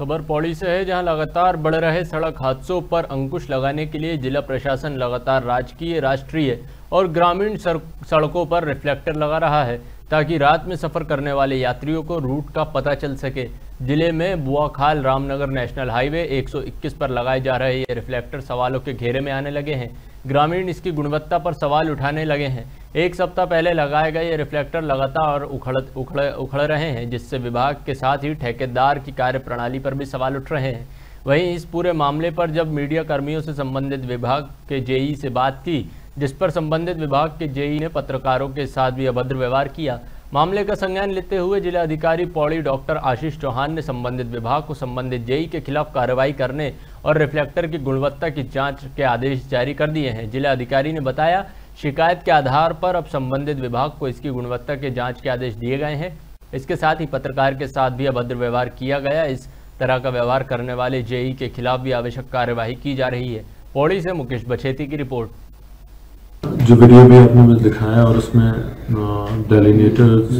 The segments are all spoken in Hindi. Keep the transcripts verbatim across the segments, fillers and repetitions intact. खबर पौड़ी से है, जहां लगातार बढ़ रहे सड़क हादसों पर अंकुश लगाने के लिए जिला प्रशासन लगातार राजकीय, राष्ट्रीय और ग्रामीण सड़कों पर रिफ्लेक्टर लगा रहा है, ताकि रात में सफर करने वाले यात्रियों को रूट का पता चल सके। जिले में बुआखाल रामनगर नेशनल हाईवे एक सौ इक्कीस पर लगाए जा रहे ये रिफ्लेक्टर सवालों के घेरे में आने लगे हैं। ग्रामीण इसकी गुणवत्ता पर सवाल उठाने लगे हैं। एक सप्ताह पहले लगाए गए ये रिफ्लेक्टर लगातार उखड़ उखड़ उखड़ रहे हैं, जिससे विभाग के साथ ही ठेकेदार की कार्यप्रणाली पर भी सवाल उठ रहे हैं। वहीं इस पूरे मामले पर जब मीडिया कर्मियों से संबंधित विभाग के जेई से बात की, जिस पर संबंधित विभाग के जेई ने पत्रकारों के साथ भी अभद्र व्यवहार किया, मामले का संज्ञान लेते हुए जिला अधिकारी पौड़ी डॉक्टर आशीष चौहान ने संबंधित विभाग को संबंधित जेई के खिलाफ कार्रवाई करने और रिफ्लेक्टर की गुणवत्ता की जांच के आदेश जारी कर दिए हैं। जिला अधिकारी ने बताया, शिकायत के आधार पर अब संबंधित विभाग को इसकी गुणवत्ता के जाँच के आदेश दिए गए हैं। इसके साथ ही पत्रकार के साथ भी अभद्र व्यवहार किया गया, इस तरह का व्यवहार करने वाले जेई के खिलाफ भी आवश्यक कार्यवाही की जा रही है। पौड़ी से मुकेश बछेती की रिपोर्ट। जो वीडियो भी आपने मुझे दिखाया और उसमें डेलिनेटर्स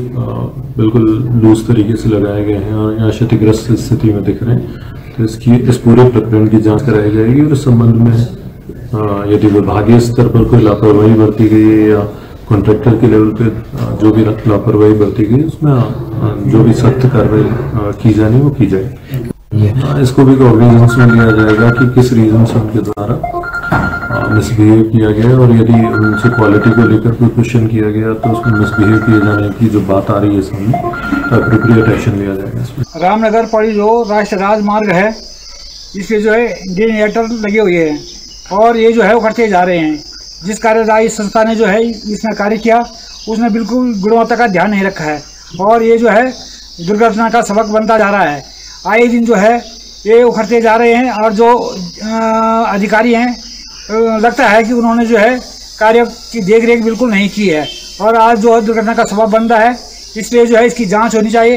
बिल्कुल लूज तरीके से लगाए गए हैं और यहाँ क्षतिग्रस्त स्थिति में दिख रहे हैं, तो इसकी इस पूरे प्रकरण की जांच कराई जाएगी और इस संबंध में यदि विभागीय स्तर पर कोई लापरवाही बरती गई या कॉन्ट्रैक्टर के लेवल पे जो भी लापरवाही बरती गई, उसमें जो भी सख्त कार्रवाई की जानी वो की जाएगी। इसको भी कॉग्निजेंस में लिया जाएगा कि किस रीजन से उनके द्वारा मिसबिहेव किया गया और यदि उनसे क्वालिटी को लेकर कोई क्वेश्चन किया गया तो उसमें मिसबिहेव किए जाने की जो बात आ रही है सामने, तो एप्रोप्रिएट एक्शन लिया जाएगा। रामनगर पड़ी जो राष्ट्रीय राजमार्ग है, इसके जो है डेलिनेटर लगे हुए हैं और ये जो है उखड़ते जा रहे हैं। जिस कार्यदायी संस्था ने जो है इसमें कार्य किया, उसने बिल्कुल गुणवत्ता का ध्यान नहीं रखा है और ये जो है दुर्घटना का सबक बनता जा रहा है। आए दिन जो है ये उखड़ते जा रहे हैं और जो अधिकारी हैं, लगता है कि उन्होंने जो है कार्य की देखरेख बिल्कुल नहीं की है और आज जो है दुर्घटना का सबब बन रहा है। इसलिए जो है इसकी जांच होनी चाहिए।